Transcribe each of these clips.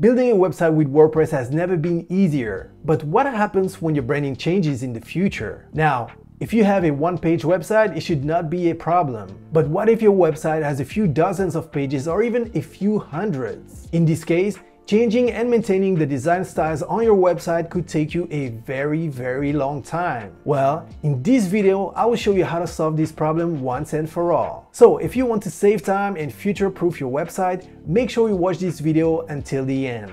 Building a website with WordPress has never been easier, but what happens when your branding changes in the future? Now, if you have a one-page website, it should not be a problem. But what if your website has a few dozens of pages or even a few hundreds? In this case, changing and maintaining the design styles on your website could take you a very long time. Well, in this video, I will show you how to solve this problem once and for all. So if you want to save time and future-proof your website, make sure you watch this video until the end.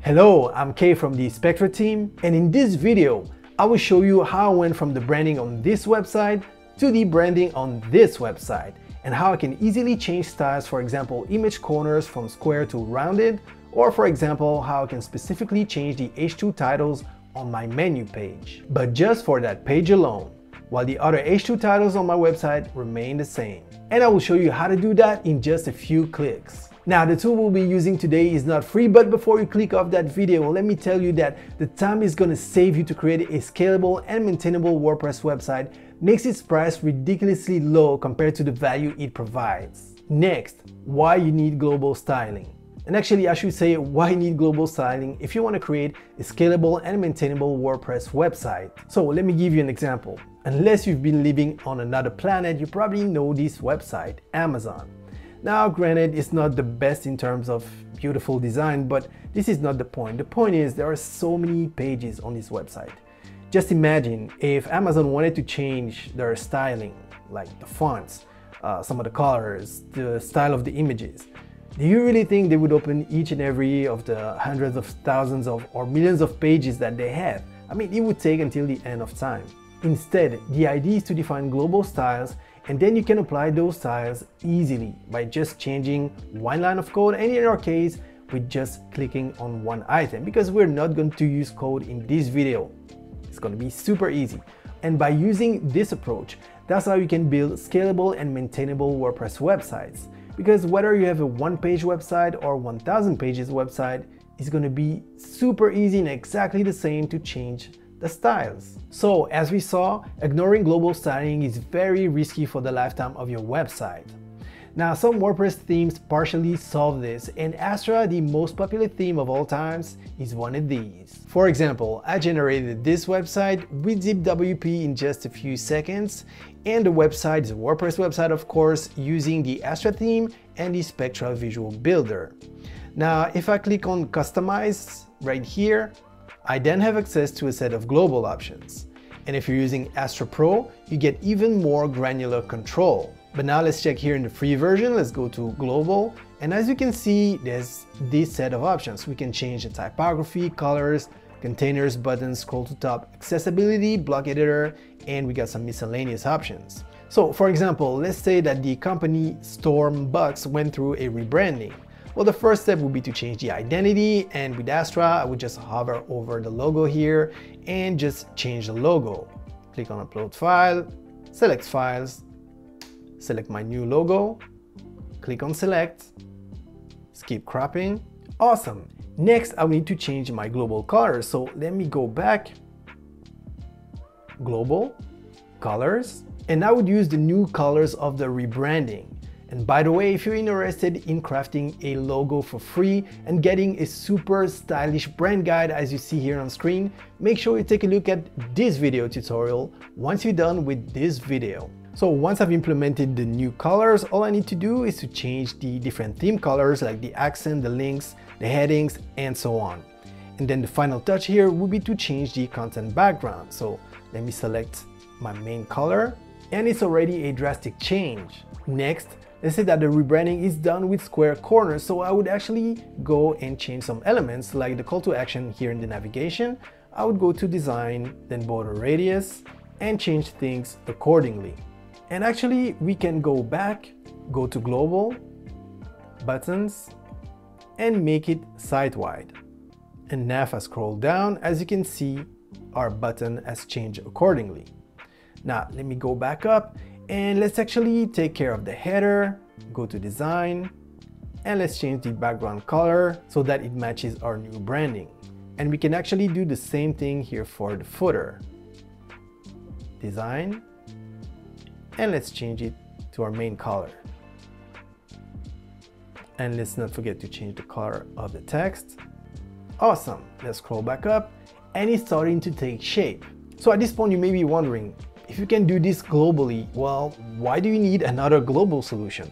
Hello, I'm Kay from the Spectra team, and in this video, I will show you how I went from the branding on this website to the branding on this website, and how I can easily change styles, for example, image corners from square to rounded, or for example, how I can specifically change the H2 titles on my menu page, but just for that page alone, while the other H2 titles on my website remain the same. And I will show you how to do that in just a few clicks. Now, the tool we'll be using today is not free, but before you click off that video, let me tell you that the time it's gonna save you to create a scalable and maintainable WordPress website makes its price ridiculously low compared to the value it provides. Next, why you need global styling. And actually, I should say why need global styling if you want to create a scalable and maintainable WordPress website. So let me give you an example. Unless you've been living on another planet, you probably know this website, Amazon. Now, granted, it's not the best in terms of beautiful design, but this is not the point. The point is there are so many pages on this website. Just imagine if Amazon wanted to change their styling, like the fonts, some of the colors, the style of the images. Do you really think they would open each and every of the hundreds of thousands of or millions of pages that they have? I mean, it would take until the end of time. Instead, the idea is to define global styles, and then you can apply those styles easily by just changing one line of code, and in our case, with just clicking on one item, because we're not going to use code in this video. It's going to be super easy. And by using this approach, that's how you can build scalable and maintainable WordPress websites. Because whether you have a one-page website or 1,000 pages website, it's going to be super easy and exactly the same to change the styles. So as we saw, ignoring global styling is very risky for the lifetime of your website. Now, some WordPress themes partially solve this, and Astra, the most popular theme of all times, is one of these. For example, I generated this website with ZipWP in just a few seconds, and the website is a WordPress website, of course, using the Astra theme and the Spectra Visual Builder. Now, if I click on Customize right here, I then have access to a set of global options. And if you're using Astra Pro, you get even more granular control. But now let's check here in the free version. Let's go to global, and as you can see, there's this set of options. We can change the typography, colors, containers, buttons, scroll to top, accessibility, block editor, and we got some miscellaneous options. So for example, let's say that the company Storm Bucks went through a rebranding. Well, the first step would be to change the identity, and with Astra, I would just hover over the logo here and just change the logo. Click on upload file, select files, select my new logo, click on select, skip cropping. Awesome. Next, I will need to change my global colors. So let me go back, global, colors, and I would use the new colors of the rebranding. And by the way, if you're interested in crafting a logo for free and getting a super stylish brand guide as you see here on screen, make sure you take a look at this video tutorial once you're done with this video. So once I've implemented the new colors, all I need to do is to change the different theme colors like the accent, the links, the headings, and so on. And then the final touch here would be to change the content background. So let me select my main color, and it's already a drastic change. Next, let's say that the rebranding is done with square corners. So I would actually go and change some elements like the call to action here in the navigation. I would go to design, then border radius, and change things accordingly. And actually, we can go back, go to global, buttons, and make it site-wide. And now if I scroll down, as you can see, our button has changed accordingly. Now, let me go back up, and let's actually take care of the header, go to design, and let's change the background color so that it matches our new branding. And we can actually do the same thing here for the footer. Design. And let's change it to our main color. And let's not forget to change the color of the text. Awesome, let's scroll back up, and it's starting to take shape. So at this point you may be wondering, if you can do this globally, well, why do you need another global solution?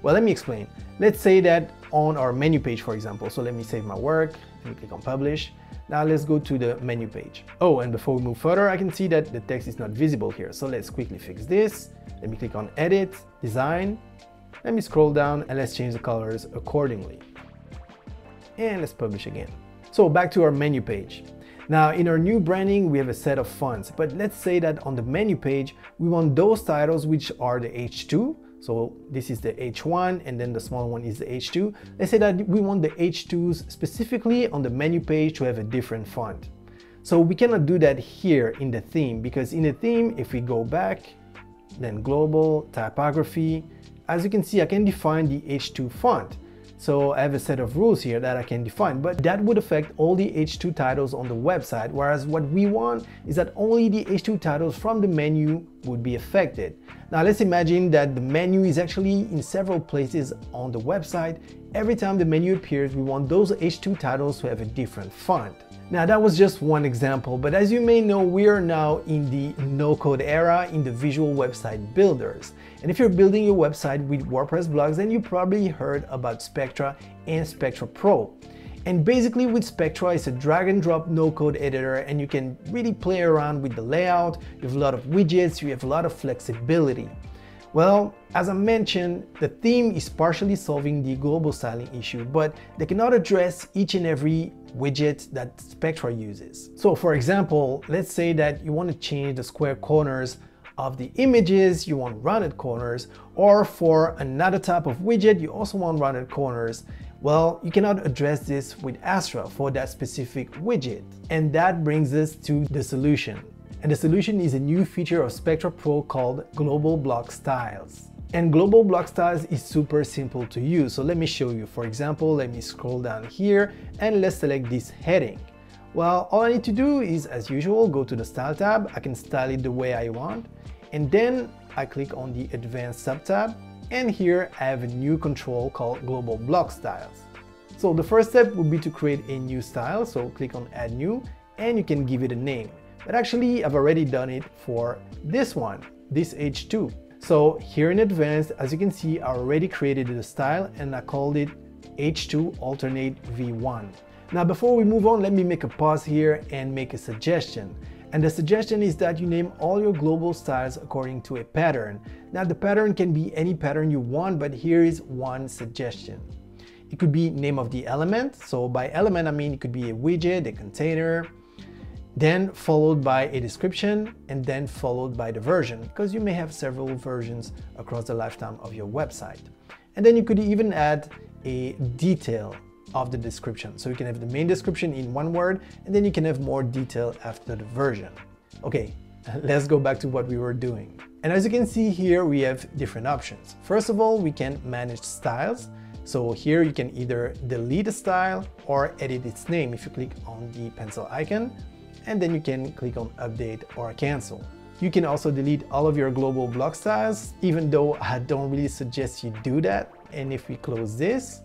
Well, let me explain. Let's say that on our menu page, for example. So let me save my work and click on publish. Now let's go to the menu page. Oh, and before we move further, I can see that the text is not visible here. So let's quickly fix this. Let me click on edit, design. Let me scroll down and let's change the colors accordingly. And let's publish again. So back to our menu page. Now in our new branding, we have a set of fonts, but let's say that on the menu page, we want those titles which are the H2. So this is the H1 and then the small one is the H2. Let's say that we want the H2s specifically on the menu page to have a different font. So we cannot do that here in the theme, because in the theme, if we go back, then global, typography, as you can see, I can define the H2 font. So I have a set of rules here that I can define, but that would affect all the H2 titles on the website, whereas what we want is that only the H2 titles from the menu would be affected. Now let's imagine that the menu is actually in several places on the website. Every time the menu appears, we want those H2 titles to have a different font. Now that was just one example, but as you may know, we are now in the no-code era in the visual website builders. And if you're building your website with WordPress blogs, then you probably heard about Spectra and Spectra Pro. And basically with Spectra, it's a drag and drop no-code editor, and you can really play around with the layout. You have a lot of widgets, you have a lot of flexibility. Well, as I mentioned, the theme is partially solving the global styling issue, but they cannot address each and every widget that Spectra uses. So for example, let's say that you want to change the square corners of the images, you want rounded corners, or for another type of widget, you also want rounded corners. Well, you cannot address this with Astra for that specific widget. And that brings us to the solution. And the solution is a new feature of Spectra Pro called Global Block Styles. And Global Block Styles is super simple to use. So let me show you. For example, let me scroll down here and let's select this heading. Well, all I need to do is, as usual, go to the Style tab. I can style it the way I want. And then I click on the Advanced subtab. And here I have a new control called Global Block Styles. So the first step would be to create a new style. So click on Add New and you can give it a name. But actually I've already done it for this one, this H2. So here in advanced, as you can see, I already created the style and I called it H2 alternate V1. Now before we move on, let me make a pause here and make a suggestion. And the suggestion is that you name all your global styles according to a pattern. Now the pattern can be any pattern you want, but here is one suggestion. It could be name of the element. So by element, I mean it could be a widget, a container, then followed by a description, and then followed by the version, because you may have several versions across the lifetime of your website. And then you could even add a detail of the description. So you can have the main description in one word, and then you can have more detail after the version. Okay, let's go back to what we were doing. And as you can see here, we have different options. First of all, we can manage styles. So here you can either delete a style or edit its name if you click on the pencil icon, and then you can click on update or cancel. You can also delete all of your global block styles, even though I don't really suggest you do that. And if we close this,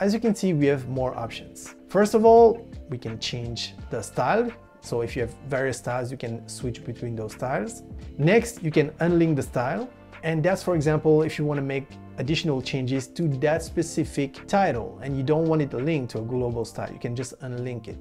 as you can see, we have more options. First of all, we can change the style. So if you have various styles, you can switch between those styles. Next, you can unlink the style. And that's, for example, if you want to make additional changes to that specific title and you don't want it linked to a global style, you can just unlink it.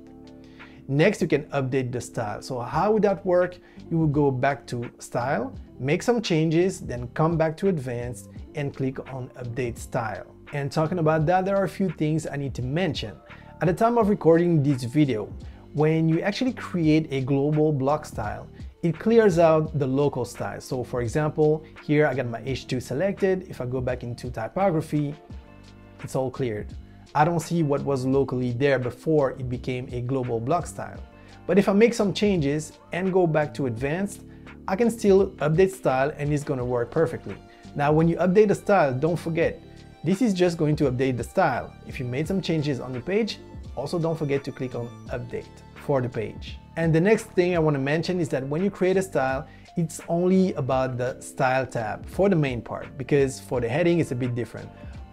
Next, you can update the style. So how would that work? You would go back to style, make some changes, then come back to advanced and click on update style. And talking about that, there are a few things I need to mention. At the time of recording this video, when you actually create a global block style, it clears out the local style. So for example, here I got my H2 selected. If I go back into typography, it's all cleared. I don't see what was locally there before it became a global block style. But if I make some changes and go back to advanced, I can still update style and it's going to work perfectly. Now when you update the style, don't forget, this is just going to update the style. If you made some changes on the page, also don't forget to click on update for the page. And the next thing I want to mention is that when you create a style, it's only about the style tab for the main part, because for the heading it's a bit different.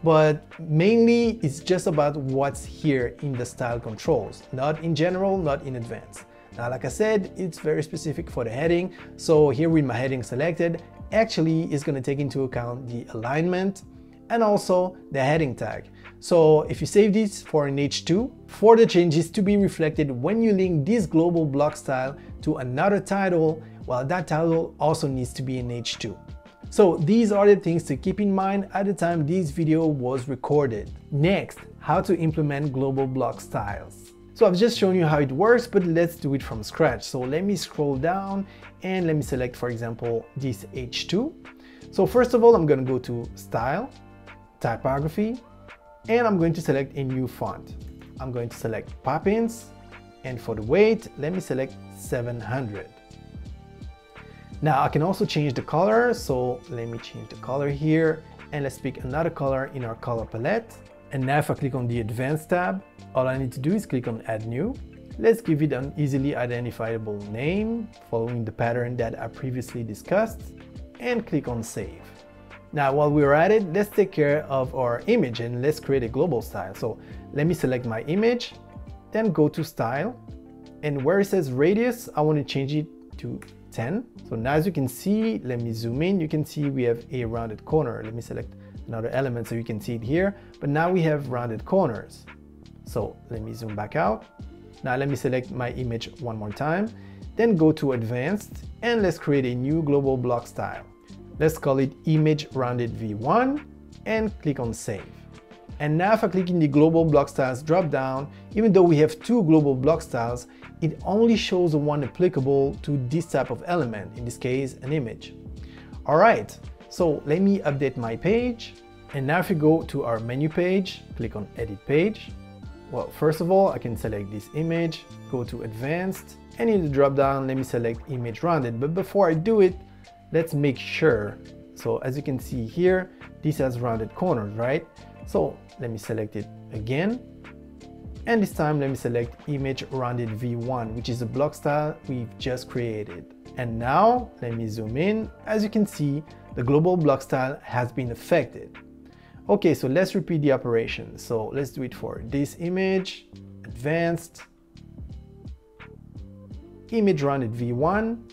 but mainly it's just about what's here in the style controls, not in general, not in advanced. Now, like I said, it's very specific for the heading. So here with my heading selected, actually it's going to take into account the alignment and also the heading tag. So if you save this for an H2, for the changes to be reflected when you link this global block style to another title, well, that title also needs to be an H2. So these are the things to keep in mind at the time this video was recorded. Next, how to implement global block styles. So I've just shown you how it works, but let's do it from scratch. So let me scroll down and let me select, for example, this H2. So first of all, I'm going to go to Style, Typography, and I'm going to select a new font. I'm going to select Poppins, and for the weight, let me select 700. Now I can also change the color. So let me change the color here, and let's pick another color in our color palette. And now if I click on the Advanced tab, all I need to do is click on Add New. Let's give it an easily identifiable name, following the pattern that I previously discussed, and click on Save. Now while we're at it, let's take care of our image and let's create a global style. So let me select my image, then go to Style, and where it says Radius, I want to change it to 10. So now as you can see, let me zoom in, you can see we have a rounded corner. Let me select another element so you can see it here, but now we have rounded corners. So let me zoom back out. Now let me select my image one more time, then go to Advanced, and let's create a new global block style. Let's call it Image Rounded V1 and click on Save. And now if I click in the global block styles drop down, even though we have two global block styles, it only shows the one applicable to this type of element, in this case an image. All right. So let me update my page, and now if you go to our menu page, click on Edit Page. Well, first of all, I can select this image, go to Advanced, and in the drop down, let me select Image Rounded. But before I do it, let's make sure. So as you can see here, this has rounded corners, right? So let me select it again, and this time let me select Image Rounded V1, which is the block style we've just created. And now let me zoom in. As you can see, the global block style has been affected. Okay, so let's repeat the operation. So let's do it for this image, Advanced, Image Rounded V1.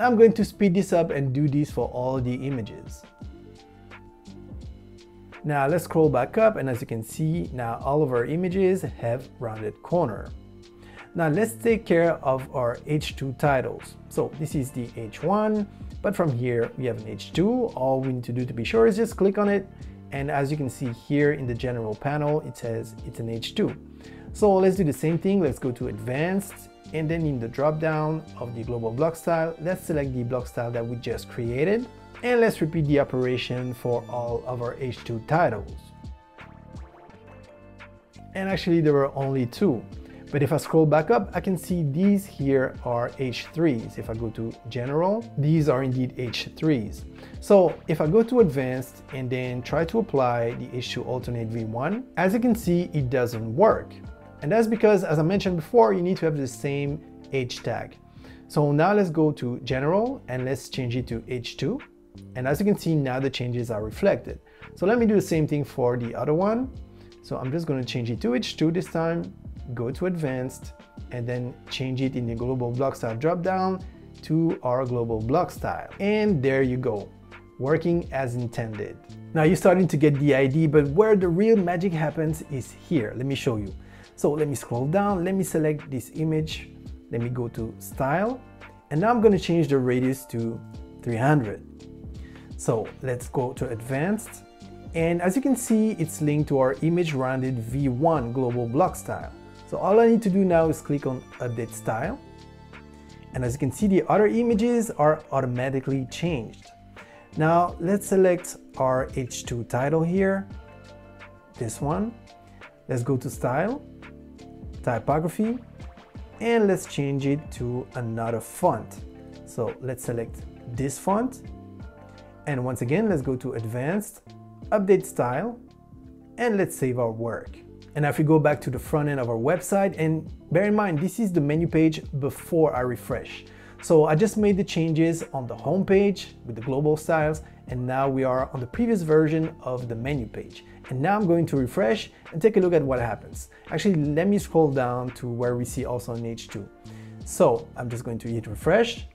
I'm going to speed this up and do this for all the images. Now let's scroll back up, and as you can see, now all of our images have rounded corner. Now let's take care of our H2 titles. So this is the H1, but from here we have an H2. All we need to do to be sure is just click on it. And as you can see here in the general panel, it says it's an H2. So let's do the same thing. Let's go to Advanced, and then in the drop down of the global block style, let's select the block style that we just created. And let's repeat the operation for all of our H2 titles. And actually there were only two. But if I scroll back up, I can see these here are H3s. If I go to General, these are indeed H3s. So if I go to Advanced and then try to apply the H2 Alternate V1, as you can see, it doesn't work. And that's because, as I mentioned before, you need to have the same H tag. So now let's go to General and let's change it to H2. And as you can see, now the changes are reflected. So let me do the same thing for the other one. So I'm just going to change it to H2 this time. Go to Advanced, and then change it in the global block style drop down to our global block style. And there you go, working as intended. Now you're starting to get the idea, but where the real magic happens is here. Let me show you. So let me scroll down, let me select this image, let me go to Style, and now I'm going to change the radius to 300. So let's go to Advanced, and as you can see, it's linked to our Image Rounded V1 global block style. So all I need to do now is click on Update Style. And as you can see, the other images are automatically changed. Now let's select our H2 title here, this one. Let's go to Style, Typography, and let's change it to another font. So let's select this font. And once again, let's go to Advanced, Update Style, and let's save our work. And if we go back to the front end of our website, and bear in mind, this is the menu page before I refresh. So I just made the changes on the home page with the global styles, And now we are on the previous version of the menu page. And now I'm going to refresh and take a look at what happens. Actually, let me scroll down to where we see also in H2. So I'm just going to hit refresh.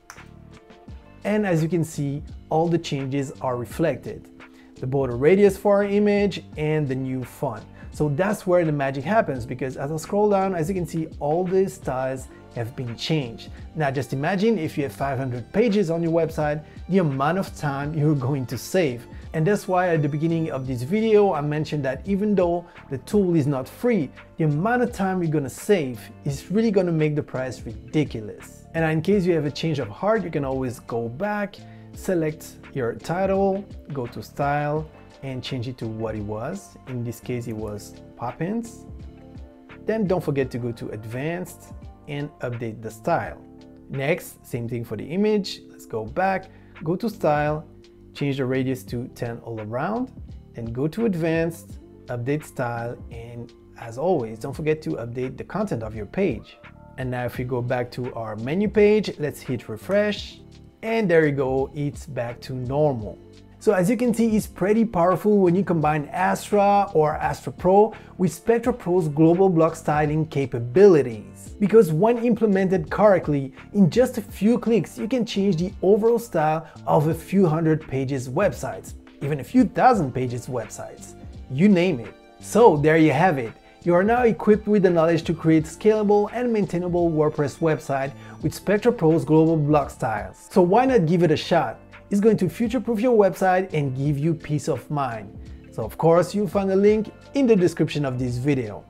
And as you can see, all the changes are reflected. The border radius for our image and the new font. So that's where the magic happens, because as I scroll down, as you can see, all these styles have been changed. Now just imagine if you have 500 pages on your website, the amount of time you're going to save. And that's why at the beginning of this video, I mentioned that even though the tool is not free, the amount of time you're gonna save is really gonna make the price ridiculous. And in case you have a change of heart, you can always go back, select your title, go to style, and change it to what it was. In this case, it was Poppins. Then don't forget to go to advanced and update the style. Next, same thing for the image. Let's go back, go to style, change the radius to 10 all around, then go to advanced, update style, and as always, don't forget to update the content of your page. And now if we go back to our menu page, let's hit refresh, and there you go, it's back to normal. So as you can see, it's pretty powerful when you combine Astra or Astra Pro with Spectra Pro's global block styling capabilities. Because when implemented correctly, in just a few clicks, you can change the overall style of a few hundred pages websites, even a few thousand pages websites, you name it. So there you have it. You are now equipped with the knowledge to create scalable and maintainable WordPress website with Spectra Pro's global block styles. So why not give it a shot? It's going to future-proof your website and give you peace of mind. So of course, you'll find a link in the description of this video.